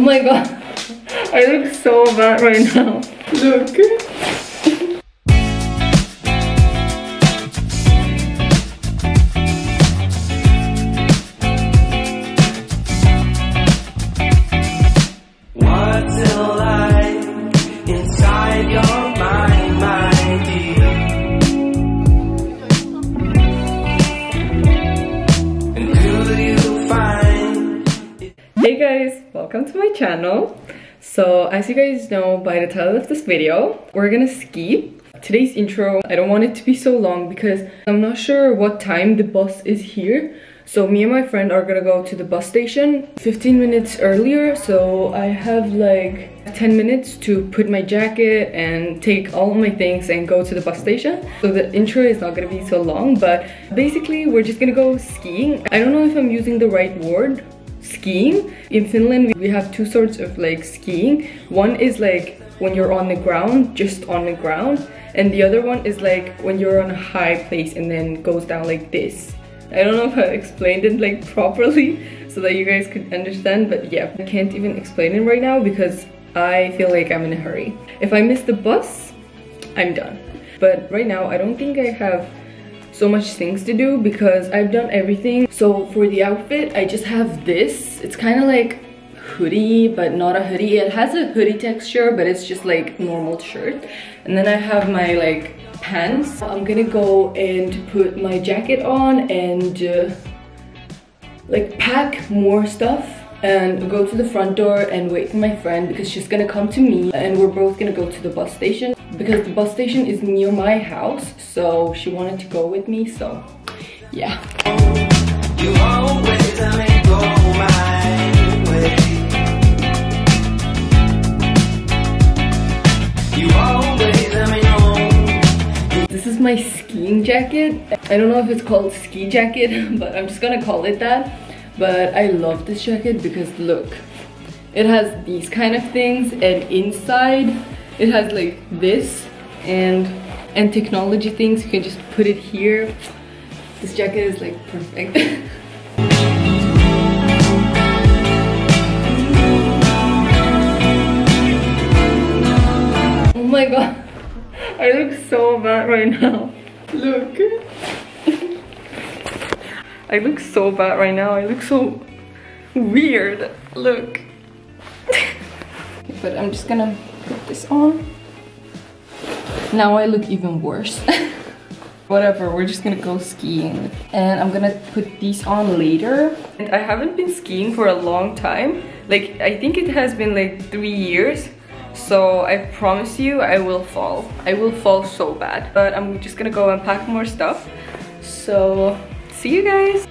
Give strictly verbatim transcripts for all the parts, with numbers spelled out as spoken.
Oh my god, I look so bad right now. Look. What's it like inside your mind, my dear? And do you find? Hey guys, welcome to my channel. So as you guys know by the title of this video, we're gonna ski. Today's intro, I don't want it to be so long because I'm not sure what time the bus is here. So me and my friend are gonna go to the bus station fifteen minutes earlier, so I have like ten minutes to put my jacket and take all my things and go to the bus station. So the intro is not gonna be so long, but basically we're just gonna go skiing. I don't know if I'm using the right word. Skiing in Finland, we have two sorts of like skiing. One is like when you're on the ground, just on the ground, and the other one is like when you're on a high place and then goes down like this. I don't know if I explained it like properly so that you guys could understand, but yeah, I can't even explain it right now because I feel like I'm in a hurry. If I miss the bus, I'm done. But right now I don't think I have so much things to do because I've done everything. So for the outfit, I just have this. It's kind of like hoodie, but not a hoodie. It has a hoodie texture, but it's just like normal shirt. And then I have my like pants. I'm gonna go and put my jacket on and uh, like pack more stuff and go to the front door and wait for my friend because she's gonna come to me and we're both gonna go to the bus station because the bus station is near my house, so she wanted to go with me, so yeah. You always let me go my way. You always let me know. This is my skiing jacket. I don't know if it's called ski jacket, but I'm just gonna call it that. But I love this jacket because look, it has these kind of things, and inside it has like this and and technology things. You can just put it here. This jacket is like perfect. Oh my god, I look so bad right now. Look. I look so bad right now. I look so weird. Look. But I'm just gonna put this on. Now I look even worse. Whatever, we're just gonna go skiing. And I'm gonna put these on later. And I haven't been skiing for a long time. Like, I think it has been like three years. So I promise you, I will fall. I will fall so bad. But I'm just gonna go and pack more stuff. So... see you guys!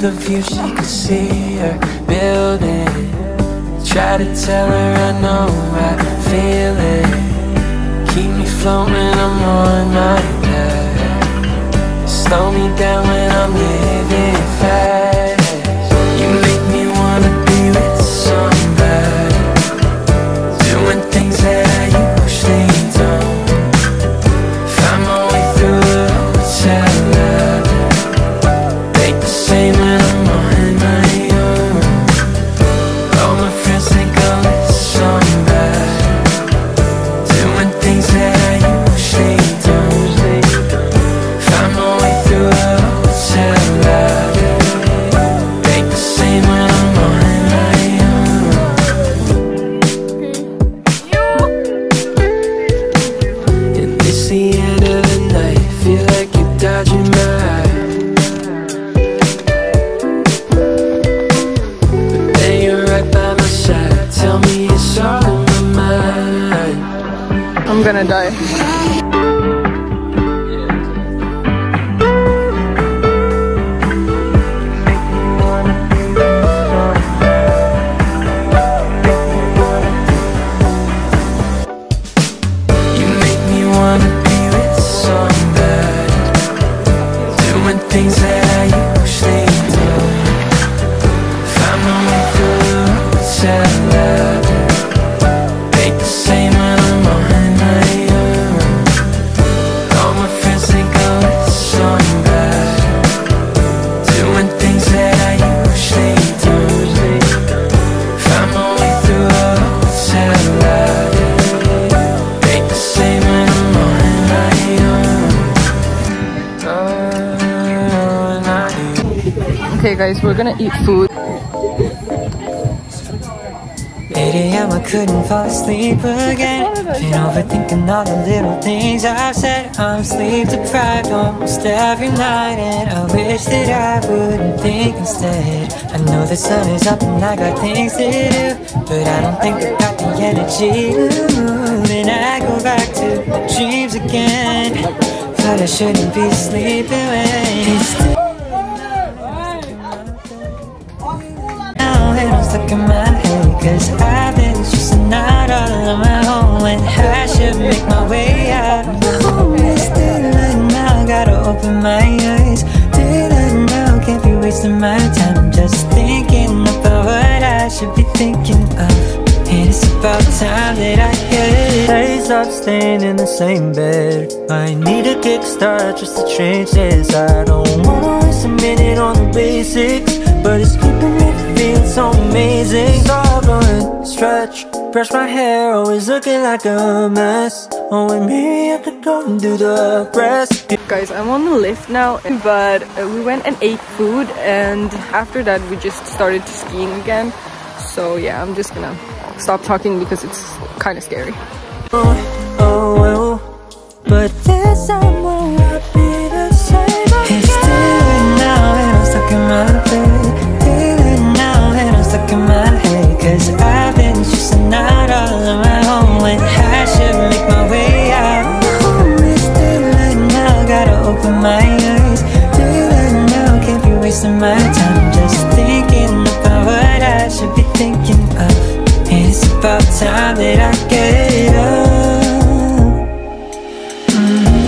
The view she could see her building. Try to tell her I know I feel it. Keep me floating, I'm on my back. Slow me down when I'm living fast. You make me wanna be with somebody, doing things that I usually don't. Find my way through the hotel. Things that I usually don't. Find my die. Okay guys, we're gonna eat food. eight A M I couldn't fall asleep again. Been overthinking all the little things I've said. I'm sleep deprived almost every night, and I wish that I wouldn't think instead. I know the sun is up and I got things to do, but I don't think I got the energy to move. And I go back to my dreams again, but I shouldn't be sleeping when stuck in my head, cause I've been just not all on my own, and I should make my way out. Oh, it's daylight now, gotta open my eyes. Daylight now, can't be wasting my time. I'm just thinking about what I should be thinking of, and it's about time that I get it. I stopped staying in the same bed. I need a kickstart just to change this. I don't want to submit it on the basics, but it's keeping me feeling so amazing. So I'm going stretch, brush my hair, always looking like a mess. Oh, and maybe I could go and do the rest. Guys, I'm on the lift now, but we went and ate food, and after that we just started skiing again. So yeah, I'm just gonna stop talking because it's kind of scary. Oh, oh, oh, but this time will not be the same. It's daylight now and I'm stuck in my bed. Daylight now and I'm stuck in my head, cause I've been just not all on my own, when I should make my way out. Oh, it's daylight now, gotta open my eyes. Daylight now, can't be wasting my time. Just thinking about what I should be thinking of. It's about time that I get it up. Mm-hmm.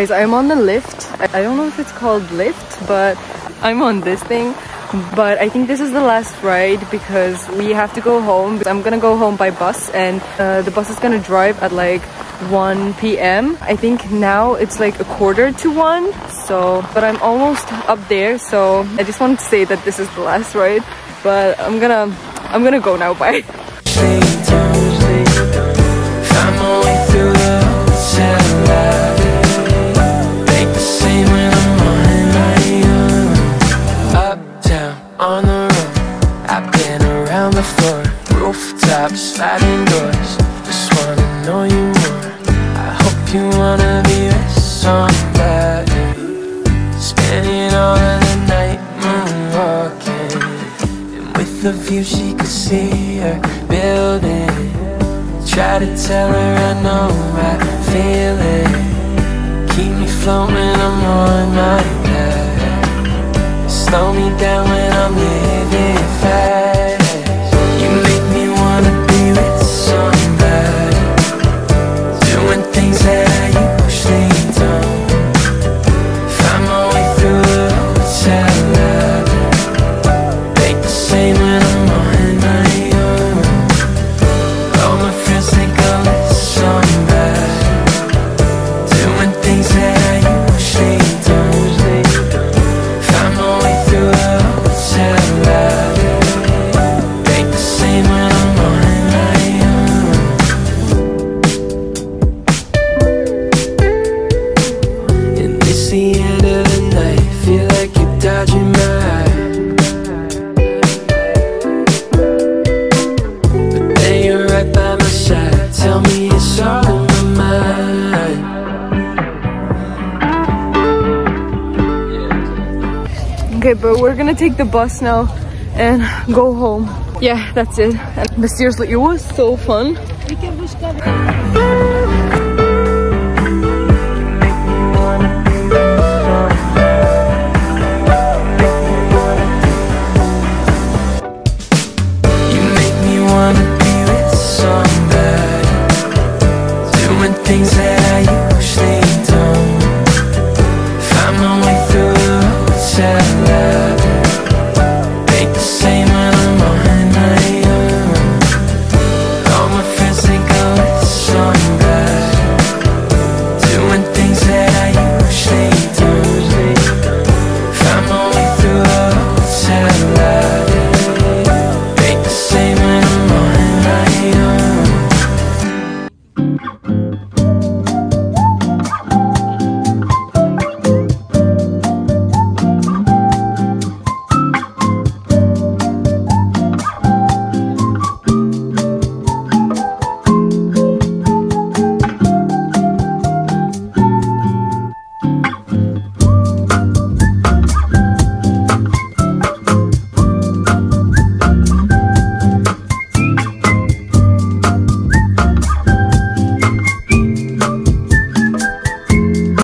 Guys, I'm on the lift. I don't know if it's called lift, but I'm on this thing. But I think this is the last ride because we have to go home. I'm gonna go home by bus, and uh, the bus is gonna drive at like one P M I think now it's like a quarter to one. So, but I'm almost up there. So I just want to say that this is the last ride. But I'm gonna, I'm gonna go now. Bye. Sliding doors, just wanna know you more. I hope you wanna be with somebody. Spending all of the night moonwalking, and with the view she could see her building. Try to tell her I know I feel it. Keep me floating, I'm on my back. Slow me down when I'm living fast. That I usually don't. Find my way through the hotel. it, but we're gonna take the bus now and go home. Yeah, that's it. But seriously, it was so fun.